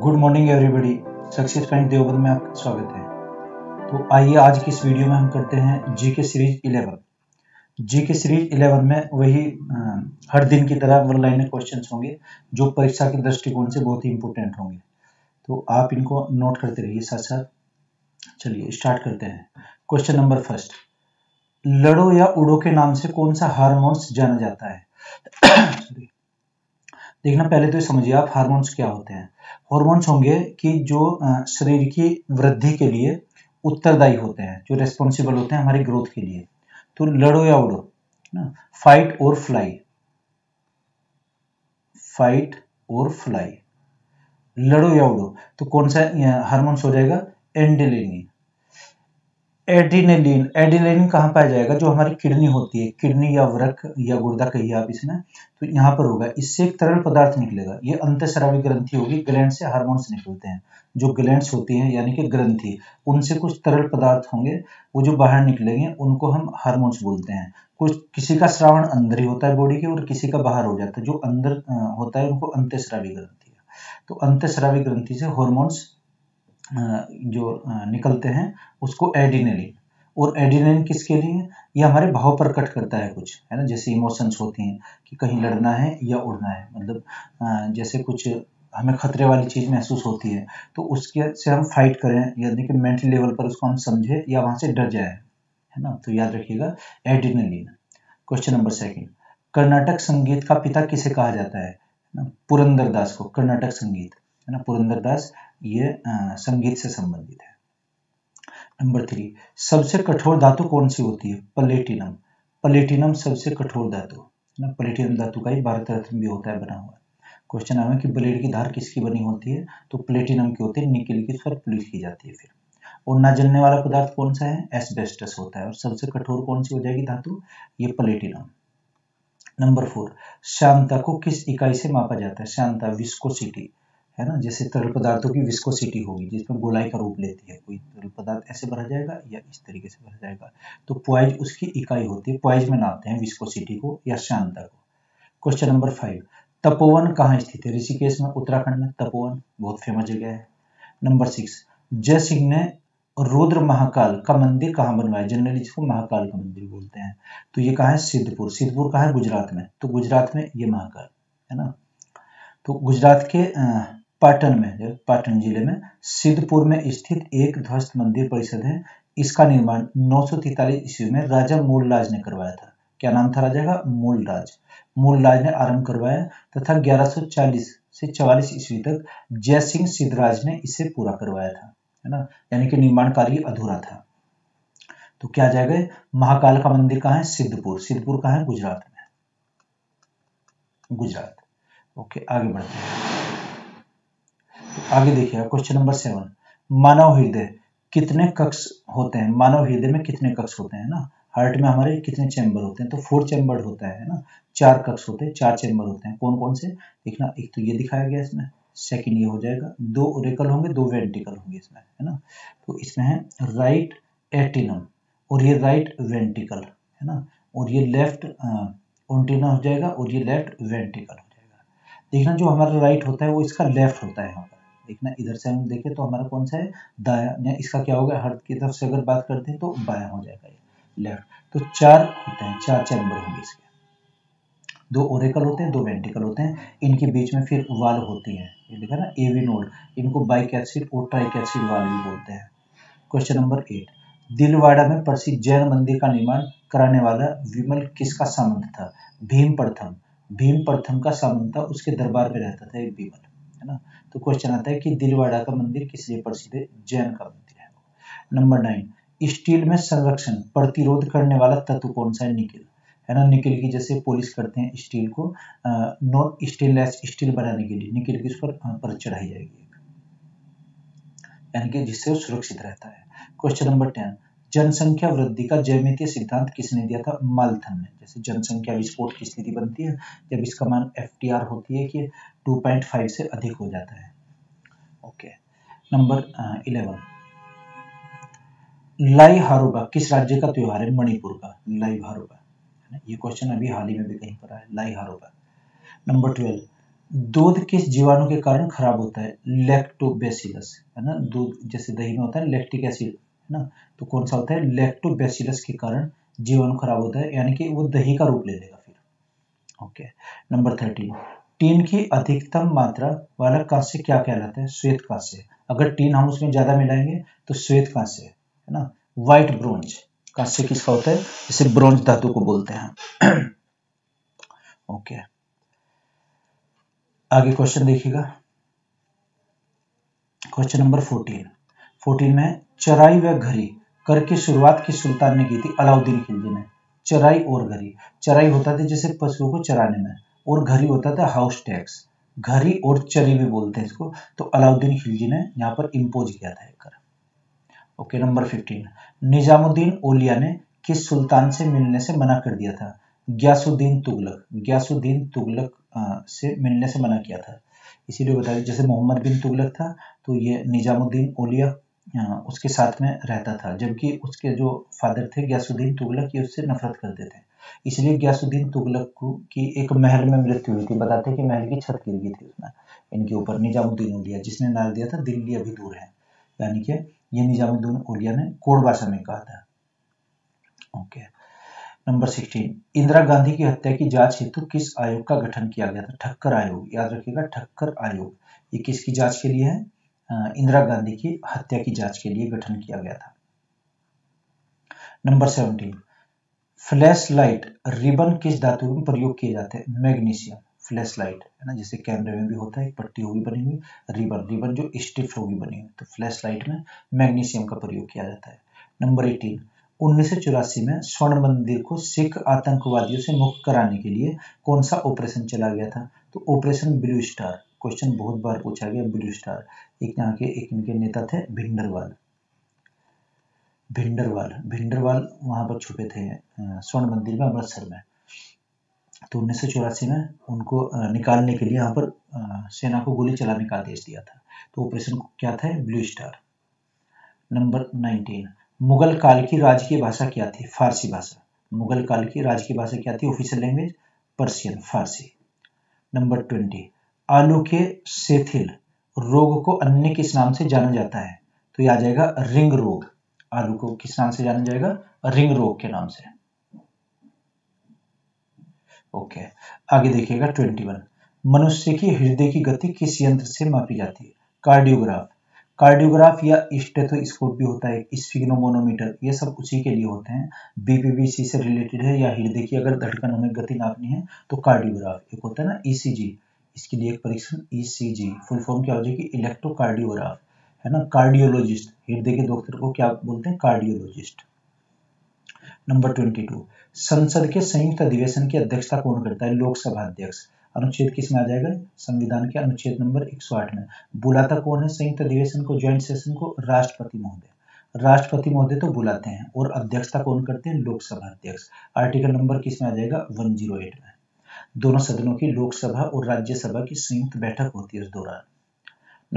Good morning everybody, success point Deoband में आपका स्वागत है। तो आइए आज की इस वीडियो में हम करते हैं जीके सीरीज 11। जीके सीरीज 11 में वही हर दिन की तरह वन लाइनर क्वेश्चंस होंगे जो परीक्षा के दृष्टिकोण से बहुत ही इंपॉर्टेंट होंगे, तो आप इनको नोट करते रहिए साथ साथ। चलिए स्टार्ट करते हैं। क्वेश्चन नंबर फर्स्ट, लड़ो या उड़ो के नाम से कौन सा हार्मोन्स जाना जाता है? देखना, पहले तो समझिए आप हार्मोन्स क्या होते हैं। हार्मोन्स होंगे कि जो शरीर की वृद्धि के लिए उत्तरदायी होते हैं, जो रेस्पॉन्सिबल होते हैं हमारी ग्रोथ के लिए। तो लड़ो या उड़ो ना, फाइट और फ्लाई, फाइट और फ्लाई। लड़ो या उड़ो तो कौन सा हार्मोन्स हो जाएगा? एड्रेनालिन। एड्रेनालिन, एड्रेनालिन कहाँ पाया जाएगा? जो हमारी किडनी होती है, किडनी या वृक्क या गुर्दा कहिए आप इसमें, तो यहाँ पर होगा। इससे एक तरल पदार्थ निकलेगा, ये अंतःस्रावी ग्रंथि होगी, ग्लैंड से हार्मोन्स निकलते हैं। जो ग्लैंड्स होती हैं यानी कि ग्रंथि, उनसे कुछ तरल पदार्थ होंगे, वो जो बाहर निकलेंगे उनको हम हार्मोन्स बोलते हैं। कुछ किसी का श्रावण अंदर ही होता है बॉडी के और किसी का बाहर हो जाता है। जो अंदर होता है उनको अंतःस्रावी ग्रंथि है, तो अंतःस्रावी ग्रंथि से हार्मोन्स जो निकलते हैं उसको एड्रेनालिन। और एड्रेनालिन किसके लिए? ये हमारे भाव प्रकट करता है कुछ, है ना, जैसे इमोशंस होती हैं कि कहीं लड़ना है या उड़ना है, मतलब जैसे कुछ हमें खतरे वाली चीज़ महसूस होती है तो उसके से हम फाइट करें, यानी कि मेंटल लेवल पर उसको हम समझें या वहाँ से डर जाए, है ना। तो याद रखिएगा adrenaline. Question number second, Karnataka संगीत का पिता किसे कहा जाता है? पुरंदर दास को, कर्नाटक संगीत, है ना, पुरंदर दास। ये संगीत से संबंधित है। नंबर थ्री, सबसे कठोर धातु कौन सी होती है? प्लेटिनम। प्लेटिनम सबसे कठोर धातु है ना, प्लेटिनम धातु का ही भारत रत्न भी होता है बना हुआ। क्वेश्चन आया कि ब्लेड की धार किसकी बनी होती है? तो प्लेटिनम की होती है, निकिल की, उसपर पुलिस की जाती है। फिर और ना जलने वाला पदार्थ कौन सा है? एस्बेस्टस होता है। और सबसे कठोर कौन सी हो जाएगी धातु? ये प्लेटिनम। नंबर फोर, श्यानता को किस इकाई से मापा जाता है? श्यानता, विस्कोसिटी, है ना, जैसे तरल पदार्थों की विस्कोसिटी होगी जिसमें गोलाई का रूप लेती है, कोई तरल पदार्थ ऐसे भरा जाएगा या इस तरीके से भरा जाएगा, तो पॉइज उसकी इकाई होती है। पॉइज में नापते हैं विस्कोसिटी को या श्यानता को। क्वेश्चन नंबर फाइव, तपोवन कहाँ स्थित है? ऋषिकेश में, उत्तराखंड में तपोवन, बहुत फेमस जगह है। नंबर सिक्स, जय सिंह ने रुद्र महाकाल का मंदिर कहाँ बनवाया? जनरली इसको महाकाल का मंदिर बोलते हैं, तो ये कहाँ है? सिद्धपुर। सिद्धपुर कहाँ है? गुजरात में, तो गुजरात में ये महाकाल, है ना। तो गुजरात के पाटन में, पाटन जिले में सिद्धपुर में स्थित एक ध्वस्त मंदिर परिषद है, इसका निर्माण 943 ईस्वी में राजा मूलराज ने करवाया था। क्या नाम था राजा का? मूलराज। मूलराज ने आरंभ करवाया तथा 1140 से 44 ईस्वी तक जय सिंह सिद्धराज ने इसे पूरा करवाया था, है ना, यानी कि निर्माण कार्य अधूरा था। तो क्या जाएगा? महाकाल का मंदिर कहाँ है? सिद्धपुर। सिद्धपुर कहाँ है? गुजरात में, गुजरात। ओके, आगे बढ़ते हैं। आगे देखिएगा क्वेश्चन नंबर सेवन, मानव हृदय कितने कक्ष होते हैं? मानव हृदय में कितने कक्ष होते हैं? ना, हार्ट में हमारे कितने चैम्बर होते हैं? तो 4 चैम्बर होता है ना, 4 कक्ष होते हैं, 4 चैम्बर होते हैं। कौन कौन से देखना, एक तो ये दिखाया गया इसमें, सेकंड ये हो जाएगा, 2 ओरेकल होंगे, 2 वेंटिकल होंगे इसमें, है ना। तो इसमें है राइट एटिनम और ये राइट वेंटिकल, है ना, और ये लेफ्ट ओंटिना हो जाएगा और ये लेफ्ट वेंटिकल हो जाएगा। देखना, जो हमारा राइट होता है वो इसका लेफ्ट होता है। देखना, इधर से हम देखें तो हमारा कौन सा है? दाया। इसका क्या होगा? हर्ट की तरफ से अगर बात करते हैं तो बाया हो जाएगा ये, लेफ्ट। तो 4 होते हैं, 4 चैम्बर होंगे इसके, 2 ओरेकल होते हैं, 2 वेंट्रिकल होते हैं। इनके बीच में फिर वाल्व होती है, ये देखा ना, एवी नोड, इनको बाइकैप्सिड और ट्राइकैप्सिड वाल्व भी बोलते हैं। क्वेश्चन नंबर 8, दिलवाड़ा में प्रसिद्ध जैन मंदिर का निर्माण कराने वाला विमल किसका सामंत था? भीम प्रथम। भीम प्रथम का सामंत था, उसके दरबार में रहता था एक विमल, है ना। तो क्वेश्चन आता है कि दिलवाड़ा का मंदिर किस लिए प्रसिद्ध है? जैन का मंदिर है। नंबर 9, स्टील में संरक्षण प्रतिरोध करने वाला तत्व कौन सा है? निकिल, है ना। निकिल की जैसे पॉलिश करते हैं स्टील को, नॉन स्टेनलेस स्टील बनाने के लिए निकिल की उस पर चढ़ाई जाएगी, यानी कि जिससे वो सुरक्षित रहता है। क्वेश्चन नंबर 10, जनसंख्या वृद्धि का ज्यामितीय सिद्धांत किसने दिया था? माल्थस ने। जैसे जनसंख्या विस्फोट की स्थिति बनती है जब इसका मान FTR होती है कि 2.5 से अधिक हो जाता है। ओके, नंबर 11, लाई हारूबा किस राज्य का त्योहार है? मणिपुर का, लाई हारूबा, है ना। ये क्वेश्चन अभी हाल ही में भी कहीं पर आया, लाई हारूबा। नंबर 12, दूध किस जीवाणु के कारण खराब होता है? लैक्टोबैसिलस, है ना। दूध जैसे दही में होता है लैक्टिक एसिड, है ना, तो कौन सा होता है? लैक्टोबैसिलस के कारण जीवाणु खराब होता है, यानी कि वो दही का रूप ले लेगा फिर। ओके, नंबर 13, टीन की अधिकतम मात्रा वाला कांस्य क्या कहलाता है? श्वेत कांस्य। अगर टीन हम उसमें ज्यादा मिलाएंगे तो श्वेत कांस्य, है ना। व्हाइट ब्रोंज कांस्य किसका होता है? इसे ब्रोंज धातु को बोलते हैं। ओके, आगे क्वेश्चन देखिएगा, क्वेश्चन नंबर 14 में चराई व घरी कर की शुरुआत किस सुल्तान ने की थी? अलाउद्दीन खिलजी ने। चराई और घरी, चराई होता था जैसे पशुओं को चराने में, और घरी होता था हाउस टैक्स। घरी और चरी भी बोलते हैं इसको, तो अलाउद्दीन खिलजी ने यहाँ पर इम्पोज किया था एक। ओके, नंबर 15, निजामुद्दीन औलिया ने किस सुल्तान से मिलने से मना कर दिया था? गियासुद्दीन तुगलक। गियासुद्दीन तुगलक से मिलने से मना किया था, इसीलिए बता दें जैसे मोहम्मद बिन तुगलक था तो ये निजामुद्दीन औलिया उसके साथ में रहता था, जबकि उसके जो फादर थे गियासुद्दीन तुगलक ये उससे नफरत करते थे, इसलिए गियासुद्दीन तुगलक को की एक महल में मृत्यु हुई थी। बताते कि महल की छत गिर गई थी उसमें, इनके ऊपर निजामुद्दीन औलिया, जिसने नारा दिया था दिल्ली अभी दूर है, यानी कि ये निजामुद्दीन औलिया ने कोड भाषा में कहा था। ओके, नंबर 16, इंदिरा गांधी की हत्या की जांच हेतु किस आयोग का गठन किया गया था? ठक्कर आयोग, याद रखिएगा ठक्कर आयोग। ये किसकी जांच के लिए है? इंदिरा गांधी की हत्या की जांच के लिए गठन किया गया था। नंबर 17, फ्लैश लाइट रिबन किस धातु में प्रयोग किए जाते हैं? मैग्नीशियम। फ्लैश लाइट, है ना, जैसे कैमरे में भी होता है, पट्टी होगी बनी हुई, रिबन जो स्टिफ होगी बनी हुई, तो फ्लैश लाइट में मैग्नीशियम का प्रयोग किया जाता है। नंबर 18, 1984 में स्वर्ण मंदिर को सिख आतंकवादियों से मुक्त कराने के लिए कौन सा ऑपरेशन चला गया था? तो ऑपरेशन ब्लू स्टार। क्वेश्चन बहुत बार पूछा गया ब्लू स्टार। एक यहाँ के एक इनके नेता थे भिंडरवाल, वहां पर छुपे थे स्वर्ण मंदिर में, अमृतसर में, तो 1984 में उनको निकालने के लिए यहाँ पर सेना को गोली चलाने का आदेश दिया था, तो ऑपरेशन क्या था? Blue star. नंबर 19, मुगल काल की राजकीय भाषा क्या थी? फारसी भाषा। मुगल काल की राजकीय भाषा क्या थी? Official language Persian, Farsi. Number 20, आलू के सेथिल रोग को अन्य किस नाम से जाना जाता है? तो यह आ जाएगा रिंग रोग। आलू को किस नाम से जाना जाएगा? रिंग रोग के नाम से। ओके, आगे देखिएगा 21, मनुष्य की हृदय की गति किस यंत्र से मापी जाती है? कार्डियोग्राफ। कार्डियोग्राफ या स्टेथोस्कोप भी होता है, स्फिग्नोमोनोमीटर, ये सब उसी के लिए होते हैं, बीपीबीसी से रिलेटेड है, या हृदय की अगर धड़कन हमें गति नापनी है तो कार्डियोग्राफ। एक होता है ना ईसीजी, इसके लिए एक परीक्षण ईसीजी, फुल फॉर्म क्या हो जाएगी? इलेक्ट्रोकार्डियोग्राफ, है ना। कार्डियोलॉजिस्ट, हृदय के डॉक्टर को क्या बोलते हैं? कार्डियोलॉजिस्ट। नंबर 22, संसद के संयुक्त अधिवेशन की अध्यक्षता कौन करता है? लोकसभा अध्यक्ष। अनुच्छेद किस में आ जाएगा? संविधान के अनुच्छेद नंबर 108 में। बुलाता कौन है संयुक्त अधिवेशन को, ज्वाइंट सेशन को? राष्ट्रपति महोदय। राष्ट्रपति महोदय तो बुलाते हैं, और अध्यक्षता कौन करते हैं? लोकसभा अध्यक्ष। आर्टिकल नंबर किस में आ जाएगा? 108 में। दोनों सदनों की, लोकसभा और राज्यसभा की, संयुक्त बैठक होती है उस दौरान।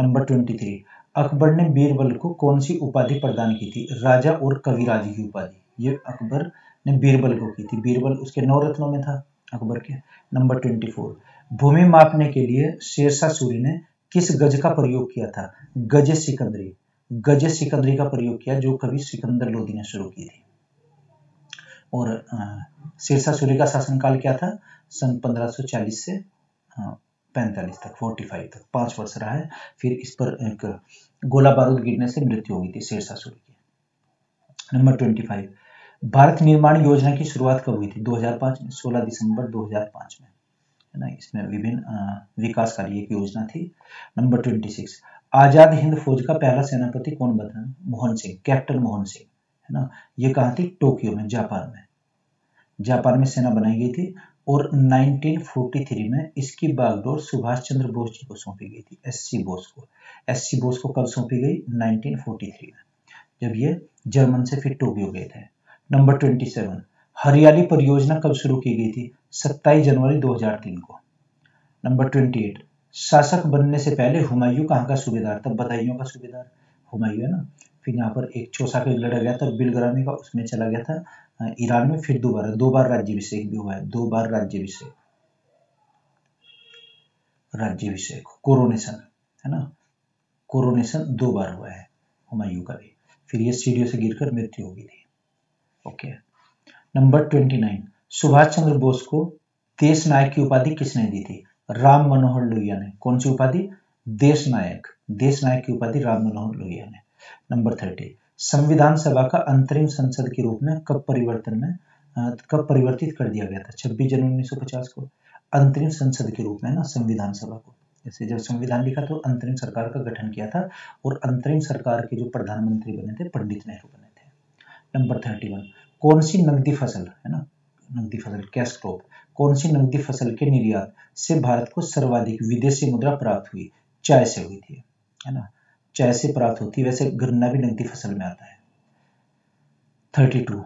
नंबर 23, अकबर ने बीरबल को कौन सी उपाधि प्रदान की थी? राजा और कविराज की उपाधि। ये अकबर ने बीरबल को की थी, बीरबल उसके 9 रत्नों में था अकबर के। नंबर 24, भूमि मापने के लिए शेरशाह सूरी ने किस गज का प्रयोग किया था? गजे सिकंदरी। गजे सिकंदरी का प्रयोग किया जो कवि सिकंदर लोदी ने शुरू की थी, और शेरशाह सूरी का शासनकाल क्या था? सन 1540 से 45 तक, 45 तक, 5 वर्ष रहा है, फिर इस पर एक गोला बारूद गिरने से मृत्यु हो गई थी शेरशाह सूरी की। नंबर 25, भारत निर्माण योजना की शुरुआत कब हुई थी? 2005 में, 16 दिसंबर 2005 में, है ना। इसमें विभिन्न विकास कार्य की योजना थी। नंबर 26, आजाद हिंद फौज का पहला सेनापति कौन बना? मोहन सिंह, कैप्टन मोहन सिंह, है ना। ये कहाँ थी? टोक्यो में, जापान में। जापान में सेना बनाई गई थी, और 1943 में इसकी बागडोर सुभाष चंद्र बोस जी को सौंपी गई थी, एस सी बोस को कब सौंपी गई? 1943 में, जब ये जर्मन से फिर टोक्यो गए थे। नंबर 27, हरियाली परियोजना कब शुरू की गई थी? 27 जनवरी 2003 को। नंबर 28, शासक बनने से पहले हुमायूं कहाँ का सूबेदार था? बदायूं का सूबेदार हुमायूं, है ना। फिर यहाँ पर एक छोसा का लड़ा गया था बिलग्रामी का, उसमें चला गया था ईरान में, फिर दोबारा 2 बार राज्याभिषेक भी हुआ है, 2 बार राज्याभिषेक। राज्य अभिषेक, कोरोनेशन है ना, कोरोनेशन 2 बार हुआ है हुमायूं का भी, फिर ये सीढ़ियों से गिरकर मृत्यु होगी थी। ओके, नंबर 29, सुभाष चंद्र बोस को देश नायक की उपाधि किसने दी थी? राम मनोहर लोहिया ने। कौन सी उपाधि? देश नायक, देश नायक की उपाधि राम मनोहर लोहिया ने। नंबर 30, संविधान सभा का अंतरिम संसद के रूप में कब परिवर्तित कर दिया गया था? 26 जनवरी 1950 को अंतरिम संसद के रूप में ना, संविधान सभा को, जैसे जब संविधान लिखा तो अंतरिम सरकार का गठन किया था, और अंतरिम सरकार के जो प्रधानमंत्री बने थे पंडित नेहरू बने थे। नंबर 31, कौन सी नकदी फसल है ना, नकदी फसल कैश क्रॉप, कौन सी नकदी फसल के निर्यात से भारत को सर्वाधिक विदेशी मुद्रा प्राप्त हुई? चाय से हुई थी है ना, चाय से प्राप्त होती, वैसे गन्ना भी नकदी फसल में आता है। 32,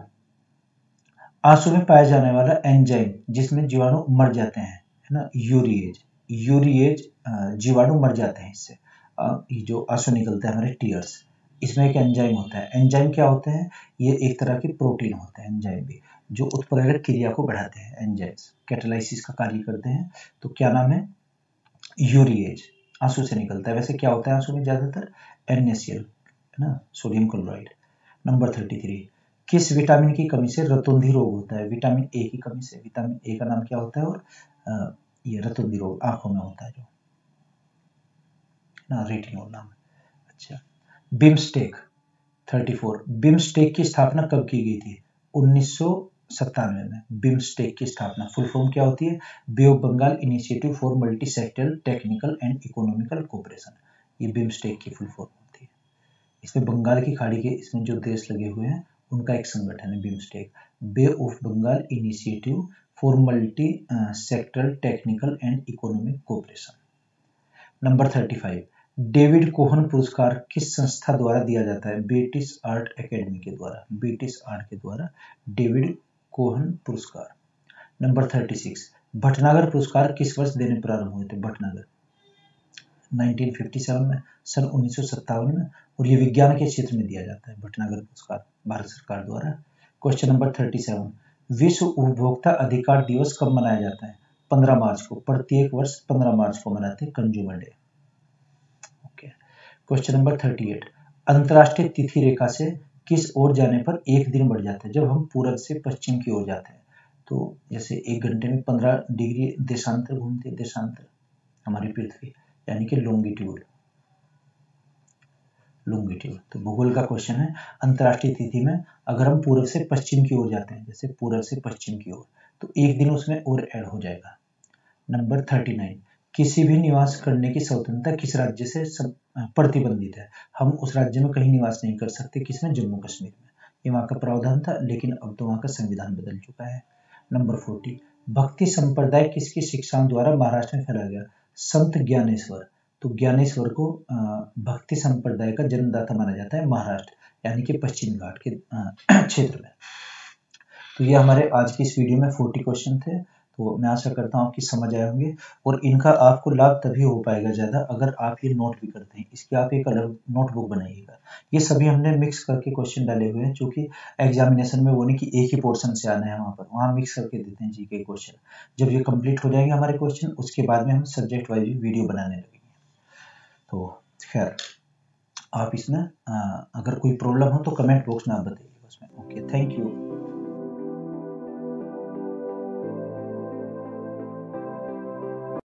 आंसू में पाया जाने वाला एंजाइम जिसमें जीवाणु मर जाते हैं है ना, यूरिएज, यूरिएज जीवाणु मर जाते हैं इससे, जो आंसू निकलते हैं हमारे टीयर्स, इसमें एक एंजाइम होता है। एंजाइम क्या होते हैं? ये एक तरह के प्रोटीन होते हैं एंजाइम भी, जो उत्प्रेरक क्रिया को बढ़ाते हैं, एंजाइम्स कैटालाइसिस का कार्य करते हैं। तो क्या नाम है? यूरिएज, आंसू से निकलता है। वैसे क्या होता है आंसू में ज्यादातर? NaCl है ना, सोडियम क्लोराइड। नंबर 33, किस विटामिन की कमी से रतौंधी रोग होता है? विटामिन ए की कमी से। विटामिन ए का नाम क्या होता है? और ये रतौंधी रोग आंखों में होता है जो ना, रेटिनोल नाम है। अच्छा, बिम्स्टेक 34, बिम्स्टेक की स्थापना कब की गई थी? 1997 में बिम्स्टेक की स्थापना। फुल फॉर्म क्या होती है? बे of Bengal initiative for multi sectoral technical and economical cooperation, ये बिम्स्टेक की फुल फॉर्म होती है। इसमें बंगाल की खाड़ी के इसमें जो देश लगे हुए हैं उनका एक संगठन है BIMSTEC, bay of Bengal initiative for multi sectoral technical and economic cooperation. Number 35, David Kohn पुरस्कार किस संस्था द्वारा दिया जाता है? ब्रिटिश आर्ट एकेडमी के द्वारा, ब्रिटिश आर्ट के द्वारा डेविड कोहन पुरस्कार। नंबर 36, भटनागर पुरस्कार किस वर्ष देने प्रारंभ हुए थे? भटनागर 1957 में, सन 1957 में, और ये विज्ञान के क्षेत्र में दिया जाता है भटनागर पुरस्कार भारत सरकार द्वारा। क्वेश्चन नंबर 37, विश्व उपभोक्ता अधिकार दिवस कब मनाया जाता है? 15 मार्च को, प्रत्येक वर्ष 15 मार्च को मनाते हैं, कंज्यूमर डे। क्वेश्चन नंबर 38, अंतरराष्ट्रीय तिथि रेखा से किस ओर जाने पर एक दिन बढ़ जाता है? जब हम पूर्व से पश्चिम की ओर जाते हैं तो जैसे एक घंटे में 15 डिग्री देशांतर घूमते हैं, देशांतर हमारी पृथ्वी, यानी कि लॉन्गिट्यूड, लॉन्गिट्यूड। तो भूगोल का क्वेश्चन है। अंतरराष्ट्रीय तिथि में अगर हम पूर्व से पश्चिम की ओर जाते हैं, जैसे पूर्व से पश्चिम की ओर, तो एक दिन उसमें और ऐड हो जाएगा। नंबर 39, किसी भी निवास करने की स्वतंत्रता किस राज्य से प्रतिबंधित है? हम उस राज्य में कहीं निवास नहीं कर सकते। किसमें? जम्मू कश्मीर में। ये वहाँ का प्रावधान था, लेकिन अब तो वहाँ का संविधान बदल चुका है। नंबर 40, भक्ति संप्रदाय किसकी शिक्षाओं द्वारा महाराष्ट्र में फैला गया? संत ज्ञानेश्वर। तो ज्ञानेश्वर को भक्ति संप्रदाय का जन्मदाता माना जाता है महाराष्ट्र, यानी कि पश्चिम घाट के क्षेत्र में। तो ये हमारे आज की इस वीडियो में 40 क्वेश्चन थे। तो मैं आशा करता हूँ आपकी समझ आए होंगे, और इनका आपको लाभ तभी हो पाएगा ज़्यादा अगर आप ये नोट भी करते हैं। इसकी आप एक अलग नोटबुक बनाइएगा। ये सभी हमने मिक्स करके क्वेश्चन डाले हुए हैं, क्योंकि एग्जामिनेशन में वो नहीं कि एक ही पोर्शन से आना है, वहाँ पर वहाँ मिक्स करके देते हैं जीके क्वेश्चन। जब ये कंप्लीट हो जाएंगे हमारे क्वेश्चन, उसके बाद में हम सब्जेक्ट वाइज वीडियो बनाने लगेंगे। तो खैर, आप इसमें अगर कोई प्रॉब्लम हो तो कमेंट बॉक्स में आप बताइएगा उसमें। Okay, thank you.